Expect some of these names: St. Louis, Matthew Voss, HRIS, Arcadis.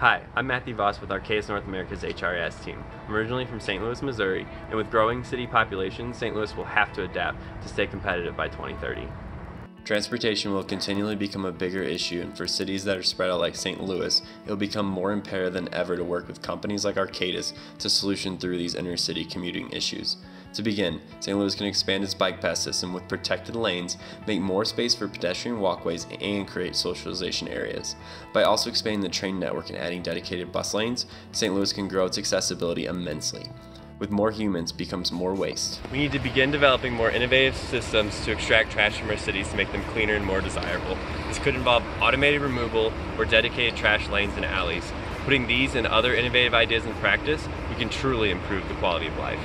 Hi, I'm Matthew Voss with Arcadis North America's HRIS team. I'm originally from St. Louis, Missouri, and with growing city population, St. Louis will have to adapt to stay competitive by 2030. Transportation will continually become a bigger issue, and for cities that are spread out like St. Louis, it will become more imperative than ever to work with companies like Arcadis to solution through these inner-city commuting issues. To begin, St. Louis can expand its bike path system with protected lanes, make more space for pedestrian walkways, and create socialization areas. By also expanding the train network and adding dedicated bus lanes, St. Louis can grow its accessibility immensely. With more humans becomes more waste. We need to begin developing more innovative systems to extract trash from our cities to make them cleaner and more desirable. This could involve automated removal or dedicated trash lanes and alleys. Putting these and other innovative ideas in practice, we can truly improve the quality of life.